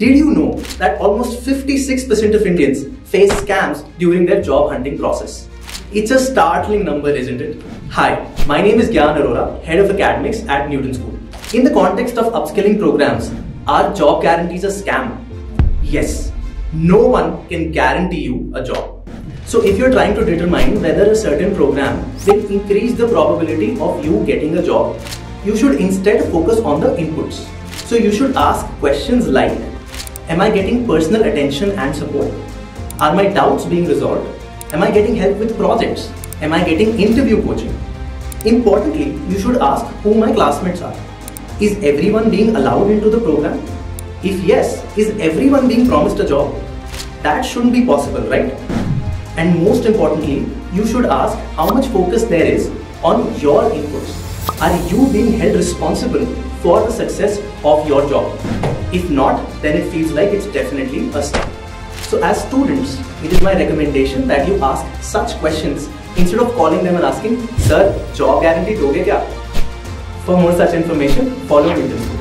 Did you know that almost 56% of Indians face scams during their job hunting process? It's a startling number, isn't it? Hi, my name is Gyan Arora, Head of Academics at Newton School. In the context of upskilling programs, are job guarantees a scam? Yes, no one can guarantee you a job. So if you're trying to determine whether a certain program will increase the probability of you getting a job, you should instead focus on the inputs. So you should ask questions like, am I getting personal attention and support? Are my doubts being resolved? Am I getting help with projects? Am I getting interview coaching? Importantly, you should ask who my classmates are. Is everyone being allowed into the program? If yes, is everyone being promised a job? That shouldn't be possible, right? And most importantly, you should ask how much focus there is on your inputs. Are you being held responsible for the success of your job? If not, then it feels like it's definitely a scam. So as students, it is my recommendation that you ask such questions instead of calling them and asking, "Sir, job guarantee doge kya?" For more such information, follow Newton School.